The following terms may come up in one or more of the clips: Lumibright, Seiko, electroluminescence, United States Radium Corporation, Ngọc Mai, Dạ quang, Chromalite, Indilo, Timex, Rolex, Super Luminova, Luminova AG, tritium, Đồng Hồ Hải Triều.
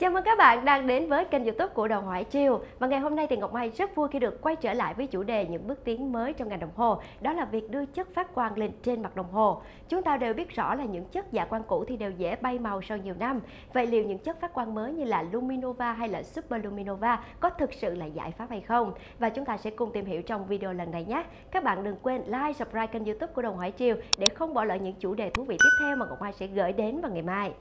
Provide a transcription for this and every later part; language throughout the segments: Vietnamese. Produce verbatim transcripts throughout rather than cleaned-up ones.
Chào mừng các bạn đang đến với kênh YouTube của Đồng Hồ Hải Triều. Và ngày hôm nay thì Ngọc Mai rất vui khi được quay trở lại với chủ đề những bước tiến mới trong ngành đồng hồ, đó là việc đưa chất phát quang lên trên mặt đồng hồ. Chúng ta đều biết rõ là những chất dạ quang cũ thì đều dễ bay màu sau nhiều năm. Vậy liệu những chất phát quang mới như là Luminova hay là Super Luminova có thực sự là giải pháp hay không? Và chúng ta sẽ cùng tìm hiểu trong video lần này nhé. Các bạn đừng quên like, subscribe kênh YouTube của Đồng Hồ Hải Triều để không bỏ lỡ những chủ đề thú vị tiếp theo mà Ngọc Mai sẽ gửi đến vào ngày mai.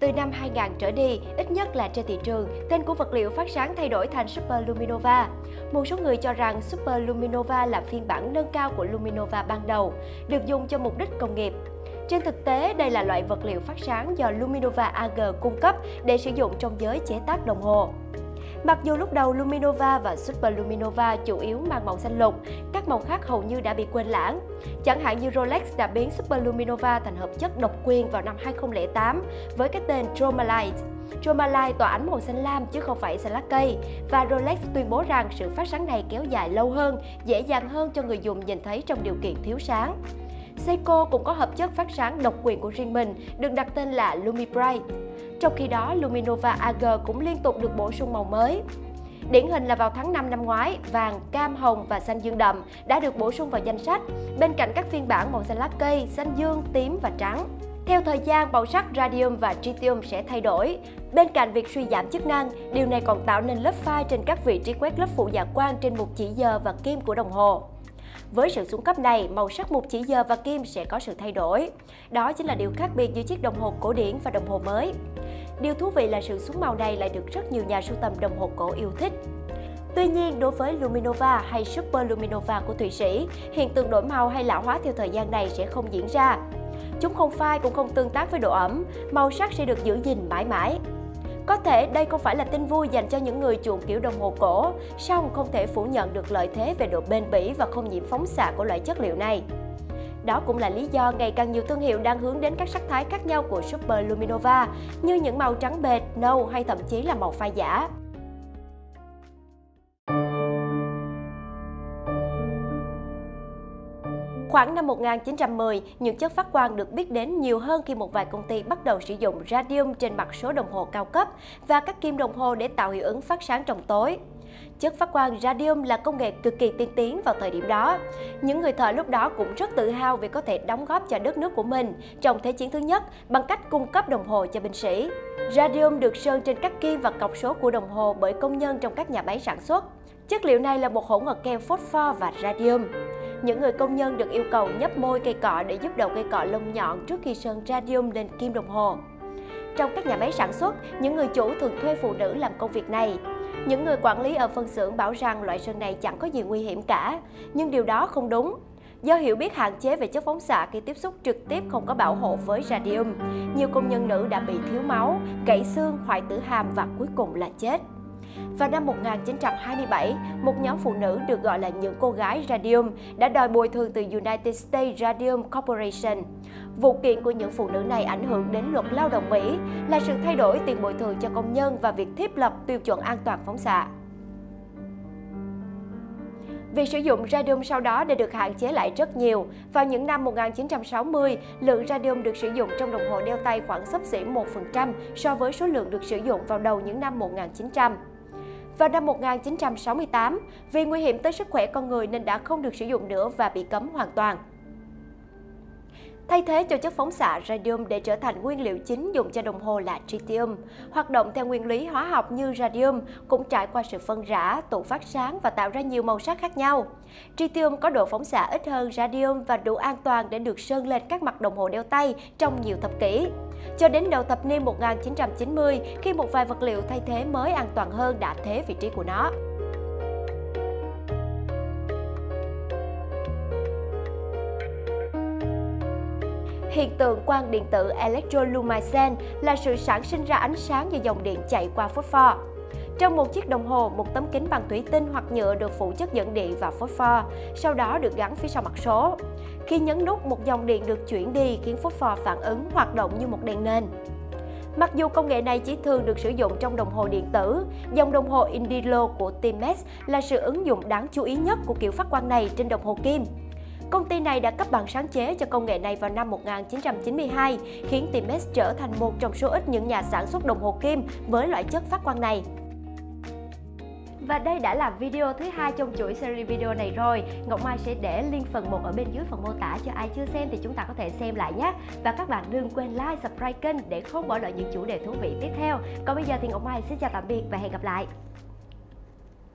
Từ năm hai nghìn trở đi, ít nhất là trên thị trường, tên của vật liệu phát sáng thay đổi thành Super Luminova. Một số người cho rằng Super Luminova là phiên bản nâng cao của Luminova ban đầu, được dùng cho mục đích công nghiệp. Trên thực tế, đây là loại vật liệu phát sáng do Luminova a giê cung cấp để sử dụng trong giới chế tác đồng hồ. Mặc dù lúc đầu Luminova và Super Luminova chủ yếu mang màu xanh lục, các màu khác hầu như đã bị quên lãng. Chẳng hạn như Rolex đã biến Super Luminova thành hợp chất độc quyền vào năm hai không không tám với cái tên Chromalite. Chromalite tỏa ánh màu xanh lam chứ không phải xanh lá cây, và Rolex tuyên bố rằng sự phát sáng này kéo dài lâu hơn, dễ dàng hơn cho người dùng nhìn thấy trong điều kiện thiếu sáng. Seiko cũng có hợp chất phát sáng độc quyền của riêng mình, được đặt tên là Lumibright. Trong khi đó, Luminova a giê cũng liên tục được bổ sung màu mới. Điển hình là vào tháng năm năm ngoái, vàng, cam, hồng và xanh dương đậm đã được bổ sung vào danh sách, bên cạnh các phiên bản màu xanh lá cây, xanh dương, tím và trắng. Theo thời gian, màu sắc radium và tritium sẽ thay đổi. Bên cạnh việc suy giảm chức năng, điều này còn tạo nên lớp phai trên các vị trí quét lớp phụ dạ quang trên một chỉ giờ và kim của đồng hồ. Với sự xuống cấp này, màu sắc một chỉ giờ và kim sẽ có sự thay đổi. Đó chính là điều khác biệt giữa chiếc đồng hồ cổ điển và đồng hồ mới. Điều thú vị là sự xuống màu này lại được rất nhiều nhà sưu tầm đồng hồ cổ yêu thích. Tuy nhiên, đối với Luminova hay Super Luminova của Thụy Sĩ, hiện tượng đổi màu hay lão hóa theo thời gian này sẽ không diễn ra. Chúng không phai cũng không tương tác với độ ẩm, màu sắc sẽ được giữ gìn mãi mãi. Có thể đây không phải là tin vui dành cho những người chuộng kiểu đồng hồ cổ, song không thể phủ nhận được lợi thế về độ bền bỉ và không nhiễm phóng xạ của loại chất liệu này. Đó cũng là lý do ngày càng nhiều thương hiệu đang hướng đến các sắc thái khác nhau của Super Luminova, như những màu trắng bệt, nâu hay thậm chí là màu phai giả. Khoảng năm một nghìn chín trăm mười, những chất phát quang được biết đến nhiều hơn khi một vài công ty bắt đầu sử dụng radium trên mặt số đồng hồ cao cấp và các kim đồng hồ để tạo hiệu ứng phát sáng trong tối. Chất phát quang radium là công nghệ cực kỳ tiên tiến vào thời điểm đó. Những người thợ lúc đó cũng rất tự hào vì có thể đóng góp cho đất nước của mình trong Thế chiến thứ nhất bằng cách cung cấp đồng hồ cho binh sĩ. Radium được sơn trên các kim và cọc số của đồng hồ bởi công nhân trong các nhà máy sản xuất. Chất liệu này là một hỗn hợp keo phosphor và radium. Những người công nhân được yêu cầu nhấp môi cây cọ để giúp đầu cây cọ lông nhọn trước khi sơn radium lên kim đồng hồ. Trong các nhà máy sản xuất, những người chủ thường thuê phụ nữ làm công việc này. Những người quản lý ở phân xưởng bảo rằng loại sơn này chẳng có gì nguy hiểm cả, nhưng điều đó không đúng. Do hiểu biết hạn chế về chất phóng xạ khi tiếp xúc trực tiếp không có bảo hộ với radium, nhiều công nhân nữ đã bị thiếu máu, gãy xương, hoại tử hàm và cuối cùng là chết. Vào năm một nghìn chín trăm hai mươi bảy, một nhóm phụ nữ được gọi là những cô gái radium đã đòi bồi thường từ United States Radium Corporation. Vụ kiện của những phụ nữ này ảnh hưởng đến luật lao động Mỹ, là sự thay đổi tiền bồi thường cho công nhân và việc thiết lập tiêu chuẩn an toàn phóng xạ. Việc sử dụng radium sau đó đã được hạn chế lại rất nhiều. Vào những năm một nghìn chín trăm sáu mươi, lượng radium được sử dụng trong đồng hồ đeo tay khoảng xấp xỉ một phần trăm so với số lượng được sử dụng vào đầu những năm một nghìn chín trăm. Vào năm một nghìn chín trăm sáu mươi tám, vì nguy hiểm tới sức khỏe con người nên đã không được sử dụng nữa và bị cấm hoàn toàn. Thay thế cho chất phóng xạ radium để trở thành nguyên liệu chính dùng cho đồng hồ là tritium. Hoạt động theo nguyên lý hóa học như radium cũng trải qua sự phân rã, tụ phát sáng và tạo ra nhiều màu sắc khác nhau. Tritium có độ phóng xạ ít hơn radium và đủ an toàn để được sơn lên các mặt đồng hồ đeo tay trong nhiều thập kỷ. Cho đến đầu thập niên một nghìn chín trăm chín mươi, khi một vài vật liệu thay thế mới an toàn hơn đã thế vị trí của nó. Hiện tượng quang điện tử electroluminescence là sự sản sinh ra ánh sáng do dòng điện chạy qua phosphor. Trong một chiếc đồng hồ, một tấm kính bằng thủy tinh hoặc nhựa được phụ chất dẫn điện và phosphor, sau đó được gắn phía sau mặt số. Khi nhấn nút, một dòng điện được chuyển đi khiến phosphor phản ứng hoạt động như một đèn nền. Mặc dù công nghệ này chỉ thường được sử dụng trong đồng hồ điện tử, dòng đồng hồ Indilo của Timex là sự ứng dụng đáng chú ý nhất của kiểu phát quang này trên đồng hồ kim. Công ty này đã cấp bằng sáng chế cho công nghệ này vào năm một nghìn chín trăm chín mươi hai, khiến Timex trở thành một trong số ít những nhà sản xuất đồng hồ kim với loại chất phát quang này. Và đây đã là video thứ hai trong chuỗi series video này rồi. Ngọc Mai sẽ để link phần một ở bên dưới phần mô tả cho ai chưa xem thì chúng ta có thể xem lại nhé. Và các bạn đừng quên like, subscribe kênh để không bỏ lỡ những chủ đề thú vị tiếp theo. Còn bây giờ thì Ngọc Mai xin chào tạm biệt và hẹn gặp lại.